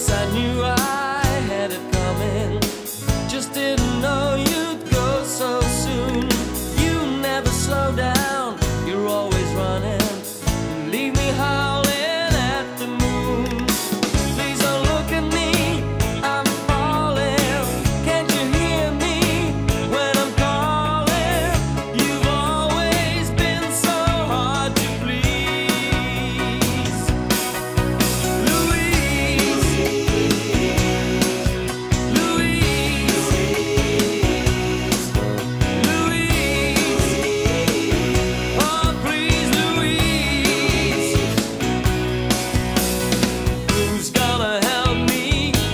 Yes, I knew I had it coming, just didn't know you'd go so soon. You never slow down, you're always running, you leave me howling at the moon. Please don't look at me, I'm falling. Can't you hear me when I'm calling? You've always been so hard to please, Louise. Oh, please, Louise. Who's gonna help me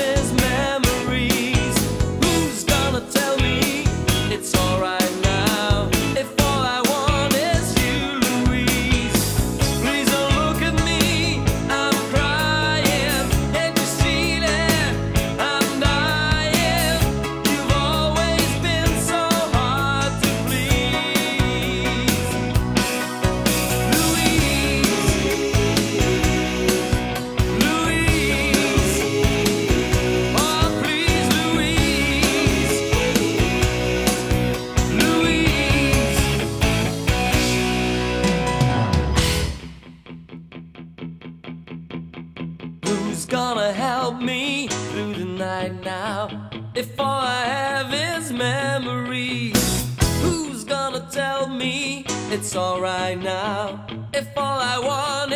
through the night now, if all I have is memories? Who's gonna tell me it's alright now, if all I want is you, Louise? Please don't look at me, I'm crying. Can't you see that I'm dying? You've always been so hard to please, Louise. Oh, please, Louise. Who's gonna help me through the night now, if all I have is memories? Who's gonna tell me it's alright now, if all I want